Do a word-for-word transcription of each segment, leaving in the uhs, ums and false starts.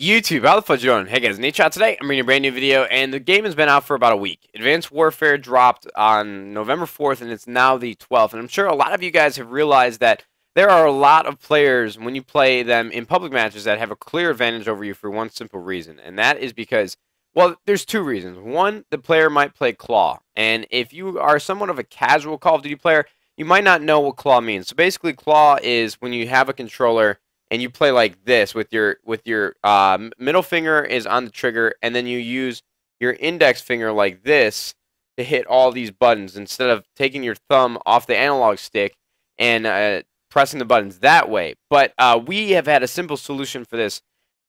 YouTube, how the fudge you going? Hey guys, NateShot today. I'm bringing a brand new video, and the game has been out for about a week. Advanced Warfare dropped on November fourth, and it's now the twelfth. And I'm sure a lot of you guys have realized that there are a lot of players, when you play them in public matches, that have a clear advantage over you for one simple reason. And that is because, well, there's two reasons. One, the player might play Claw. And if you are somewhat of a casual Call of Duty player, you might not know what Claw means. So basically, Claw is when you have a controller and you play like this with your with your uh, middle finger is on the trigger, and then you use your index finger like this to hit all these buttons instead of taking your thumb off the analog stick and uh, pressing the buttons that way. But uh, we have had a simple solution for this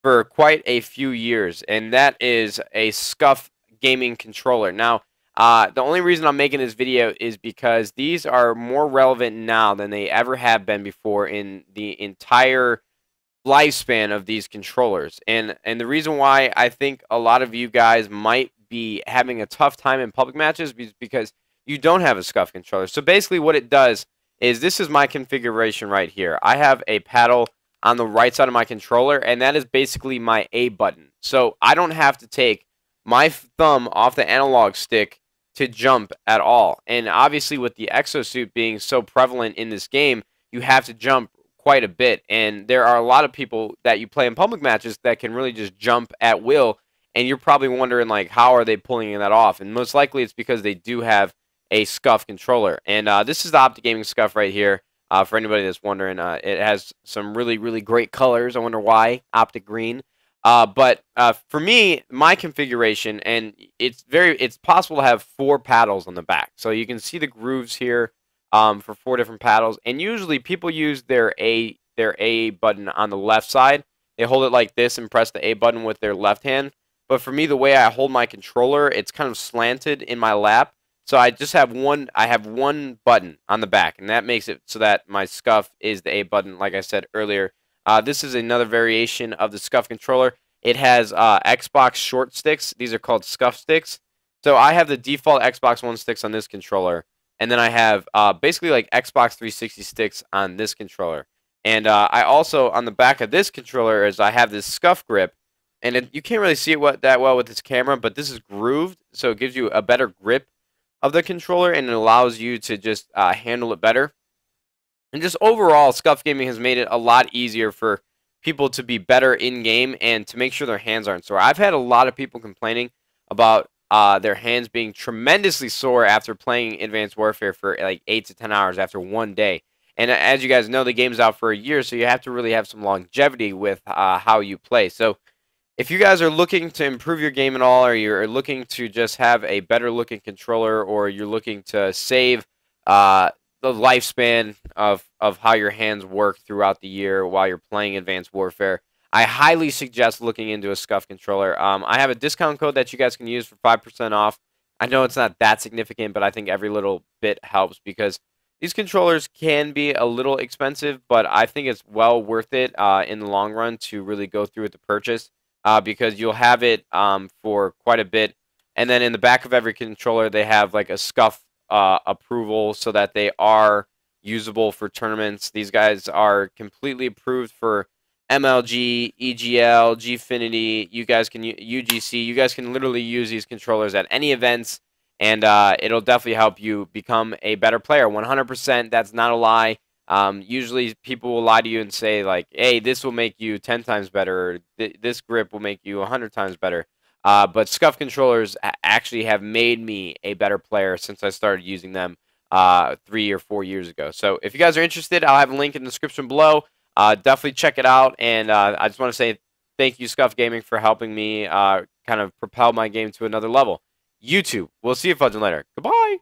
for quite a few years, and that is a Scuf Gaming controller. Now, uh, the only reason I'm making this video is because these are more relevant now than they ever have been before in the entire lifespan of these controllers, and and the reason why I think a lot of you guys might be having a tough time in public matches is because you don't have a Scuf controller. So basically what it does is, this is my configuration right here. I have a paddle on the right side of my controller, and that is basically my A button, so I don't have to take my thumb off the analog stick to jump at all. And obviously with the exosuit being so prevalent in this game, you have to jump quite a bit, and there are a lot of people that you play in public matches that can really just jump at will, and you're probably wondering, like, how are they pulling that off? And most likely it's because they do have a Scuf controller. And uh, this is the Optic Gaming Scuf right here, uh, for anybody that's wondering. Uh, it has some really really great colors. I wonder why, Optic green. Uh, but uh, for me, my configuration, and it's very it's possible to have four paddles on the back, so you can see the grooves here. Um, for four different paddles, and usually people use their A their A button on the left side. They hold it like this and press the A button with their left hand. But for me, the way I hold my controller, it's kind of slanted in my lap, so I just have one I have one button on the back, and that makes it so that my Scuf is the A button, like I said earlier. Uh, this is another variation of the Scuf controller. It has uh, Xbox short sticks. These are called Scuf sticks. So I have the default Xbox One sticks on this controller, and then I have uh, basically like Xbox three sixty sticks on this controller. And uh, I also, on the back of this controller, is I have this Scuf grip. And it, you can't really see it what, that well with this camera, but this is grooved, so it gives you a better grip of the controller, and it allows you to just uh, handle it better. And just overall, Scuf Gaming has made it a lot easier for people to be better in-game and to make sure their hands aren't sore. I've had a lot of people complaining about Uh, their hands being tremendously sore after playing Advanced Warfare for like eight to ten hours after one day. And as you guys know, the game's out for a year, so you have to really have some longevity with uh, how you play. So if you guys are looking to improve your game at all, or you're looking to just have a better looking controller, or you're looking to save uh, the lifespan of, of how your hands work throughout the year while you're playing Advanced Warfare, I highly suggest looking into a Scuf controller. Um, I have a discount code that you guys can use for five percent off. I know it's not that significant, but I think every little bit helps, because these controllers can be a little expensive, but I think it's well worth it uh, in the long run to really go through with the purchase, uh, because you'll have it um, for quite a bit. And then in the back of every controller, they have like a Scuf uh, approval, so that they are usable for tournaments. These guys are completely approved for M L G, E G L, Gfinity. You guys can U G C. You guys can literally use these controllers at any events, and uh, it'll definitely help you become a better player. one hundred percent. That's not a lie. Um, usually, people will lie to you and say like, "Hey, this will make you ten times better. Or, Th this grip will make you one hundred times better." Uh, but Scuf controllers actually have made me a better player since I started using them uh, three or four years ago. So, if you guys are interested, I'll have a link in the description below. Uh, definitely check it out, and uh, I just want to say thank you, Scuf Gaming, for helping me uh, kind of propel my game to another level. YouTube, we'll see you fudging later. Goodbye!